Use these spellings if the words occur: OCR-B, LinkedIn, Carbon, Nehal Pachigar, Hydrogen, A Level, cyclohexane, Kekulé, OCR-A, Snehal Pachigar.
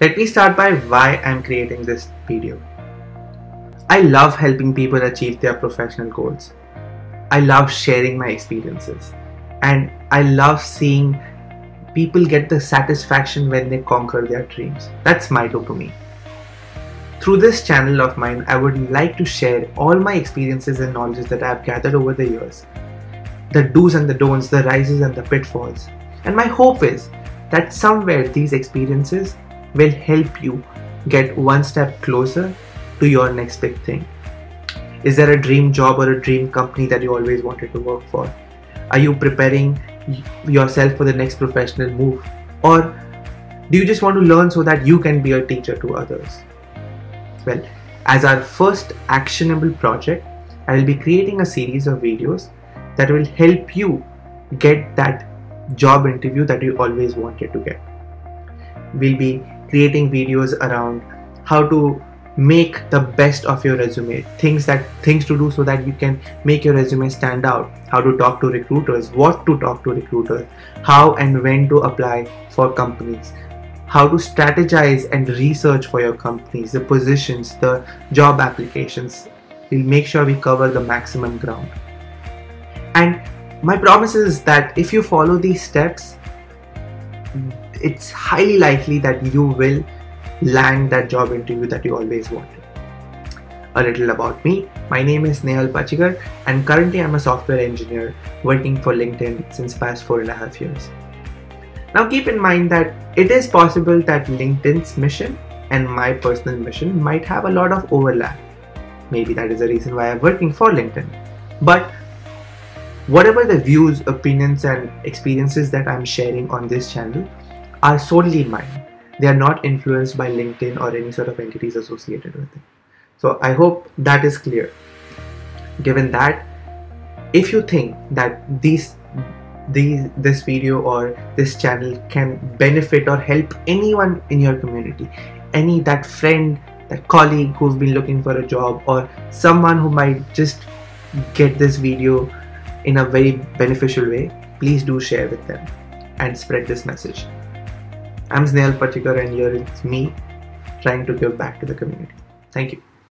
Let me start by why I'm creating this video. I love helping people achieve their professional goals. I love sharing my experiences, and I love seeing people get the satisfaction when they conquer their dreams. That's my dopamine. Through this channel of mine, I would like to share all my experiences and knowledge that I have gathered over the years. The do's and the don'ts, the rises and the pitfalls. And my hope is that somewhere these experiences will help you get one step closer to your next big thing. Is there a dream job or a dream company that you always wanted to work for? Are you preparing yourself for the next professional move? Or do you just want to learn so that you can be a teacher to others? Well, as our first actionable project, I will be creating a series of videos that will help you get that job interview that you always wanted to get. We'll be creating videos around how to make the best of your resume, things to do so that you can make your resume stand out, how to talk to recruiters, what to talk to recruiters, how and when to apply for companies, how to strategize and research for your companies, the positions, the job applications. We'll make sure we cover the maximum ground. And my promise is that if you follow these steps, it's highly likely that you will land that job interview that you always wanted. A little about me. My name is Nehal Pachigar, and currently I'm a software engineer working for LinkedIn since past 4.5 years. Now keep in mind that it is possible that LinkedIn's mission and my personal mission might have a lot of overlap. Maybe that is the reason why I'm working for LinkedIn. But whatever the views, opinions and experiences that I'm sharing on this channel are solely mine. They are not influenced by LinkedIn or any sort of entities associated with it. So I hope that is clear. Given that, if you think that this video or this channel can benefit or help anyone in your community, any that friend, that colleague who's been looking for a job, or someone who might just get this video in a very beneficial way, please do share with them and spread this message. I'm Snehal Pachigar, and here it's me trying to give back to the community. Thank you.